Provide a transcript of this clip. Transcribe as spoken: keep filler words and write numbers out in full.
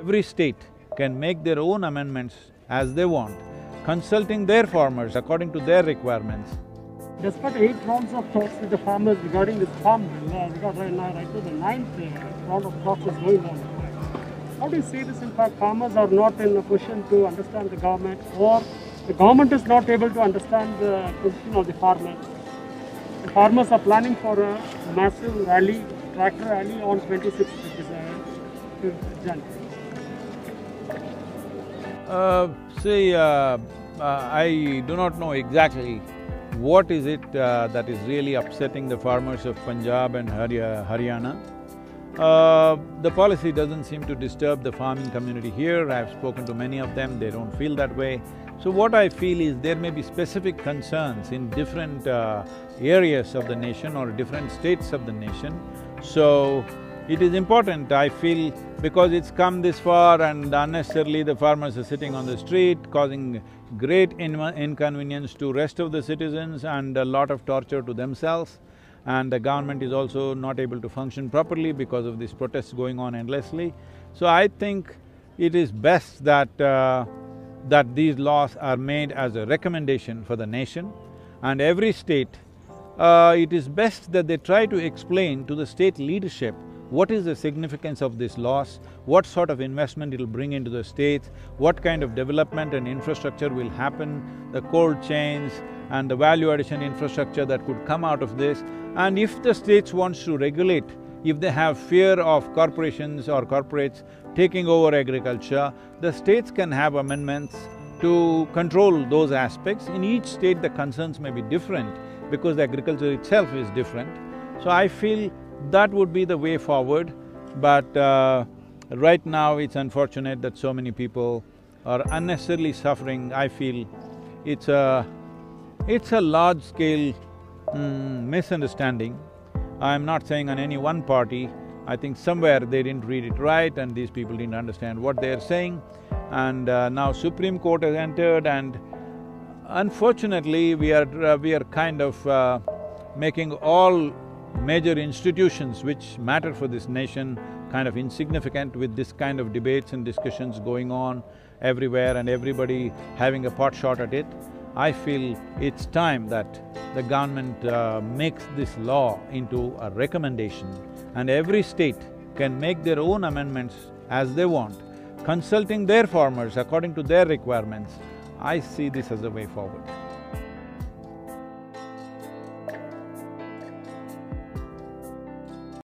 Every state can make their own amendments as they want, consulting their farmers according to their requirements. There's about eight rounds of talks with the farmers regarding this farm bill. We got right now right to the ninth round of talks is going on. How do you see this impact? Farmers are not in a position to understand the government, or the government is not able to understand the position of the farmer. The farmers are planning for a massive rally, tractor rally on twenty-sixth of January. Uh, see, uh, uh, I do not know exactly what is it uh, that is really upsetting the farmers of Punjab and Haryana. Uh, the policy doesn't seem to disturb the farming community here. I've spoken to many of them, they don't feel that way. So what I feel is there may be specific concerns in different uh, areas of the nation or different states of the nation. So it is important, I feel, because it's come this far and unnecessarily the farmers are sitting on the street, causing great in inconvenience to rest of the citizens and a lot of torture to themselves. And the government is also not able to function properly because of these protests going on endlessly. So I think it is best that uh, that these laws are made as a recommendation for the nation, and every state, uh, it is best that they try to explain to the state leadership what is the significance of these laws, what sort of investment it'll bring into the states, what kind of development and infrastructure will happen, the cold chains and the value addition infrastructure that could come out of this. And if the states wants to regulate, if they have fear of corporations or corporates taking over agriculture, the states can have amendments to control those aspects. In each state, the concerns may be different because the agriculture itself is different. So I feel that would be the way forward, but uh, right now it's unfortunate that so many people are unnecessarily suffering. I feel it's a… it's a large-scale mm, misunderstanding. I'm not saying on any one party. I think somewhere they didn't read it right and these people didn't understand what they're saying. And uh, now Supreme Court has entered, and unfortunately we are… Uh, we are kind of uh, making all major institutions which matter for this nation kind of insignificant with this kind of debates and discussions going on everywhere and everybody having a pot shot at it. I feel it's time that the government uh, makes this law into a recommendation, and every state can make their own amendments as they want, consulting their farmers according to their requirements. I see this as a way forward.